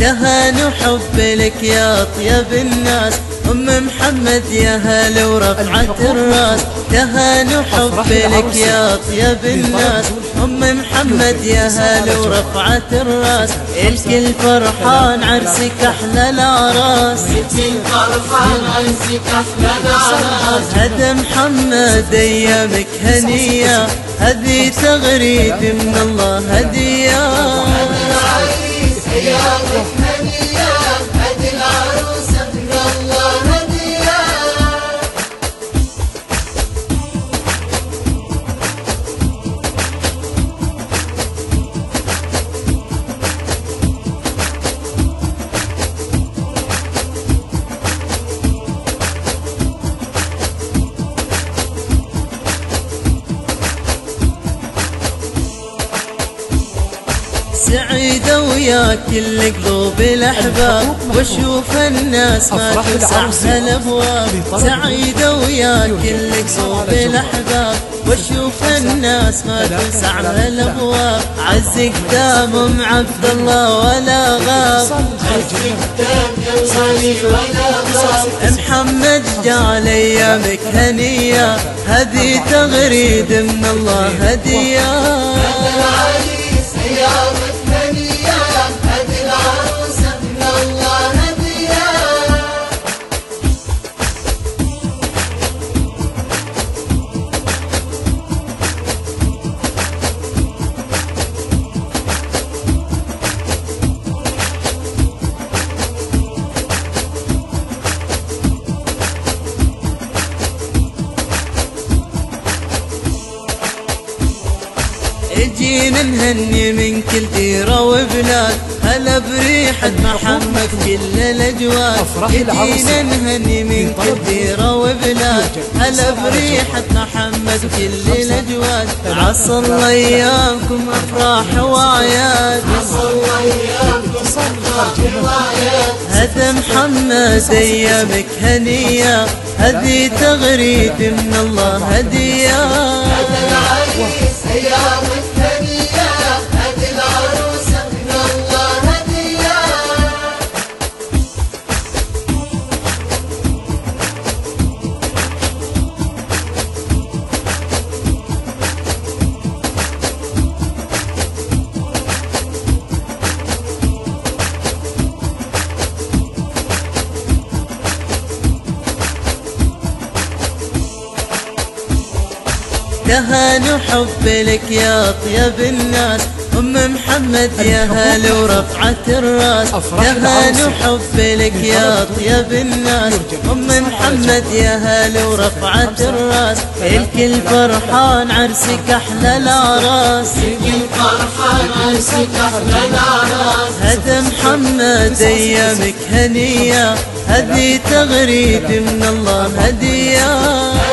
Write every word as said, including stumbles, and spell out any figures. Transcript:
تهاني وحب لك يا طيب الناس أم محمد يا هلا ورفعة الراس. تهاني وحب لك يا طيب الناس أم محمد يا هلا ورفعة الراس. الكل فرحان عرسك أحلى الأعراس، الكل فرحان عرسك أحلى الأعراس. هذا محمد أيامك هنية، هذه تغريد من الله هدية. أيامك هنية، هدي العروسة من الله هدية. سعيدة ويا كل قلوب الأحباب وشوف الناس ما تسعها الأبواب. سعيدة ويا كل قلوب الأحباب وشوف الناس ما تسعها الأبواب. عزك دام عبد الله ولا غاب، عزك دام صالح ولا غاب. محمد جعل أيامك هنية، هذه تغريد من الله هدية. جينا نهني من كل ديرة وبلاد، هلا بريحة محمد كل الأجواد. جينا نهني من كل ديرة وبلاد، هلا بريحة محمد كل الأجواد. عسى الله أيامكم أفراح وأعياد، عسى الله أيامكم أفراح وأعياد. هذا محمد أيامك هنية، هذه تغريد من الله هدية. هذا العريس أيامك تهاني وحب لك يا طيب الناس أم محمد يا هلا ورفعة الراس. تهاني وحب لك يا طيب الناس أم محمد يا هلا ورفعة الراس. الكل فرحان عرسك أحلى الأعراس، الكل فرحان عرسك أحلى الأعراس. هذا محمد أيامك هنية، هذه تغريد من الله هدية.